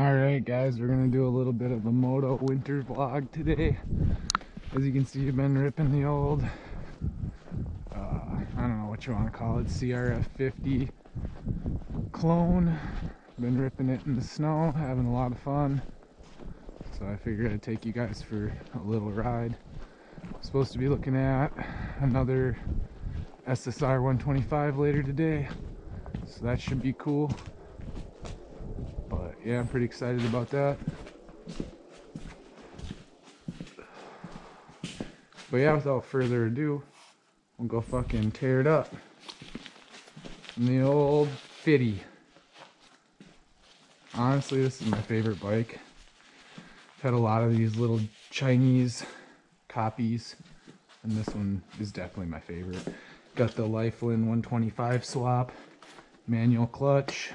Alright guys, we're going to do a little bit of a moto winter vlog today. As you can see, I've been ripping the old, I don't know what you want to call it, CRF50 clone. Been ripping it in the snow, having a lot of fun. So I figured I'd take you guys for a little ride. I'm supposed to be looking at another SSR 125 later today, so that should be cool. But yeah, I'm pretty excited about that. But yeah, without further ado, we'll go fucking tear it up in the old 50. Honestly, this is my favorite bike. I've had a lot of these little Chinese copies, and this one is definitely my favorite. Got the Lifan 125 swap, manual clutch.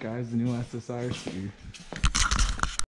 Guys, the new SSR.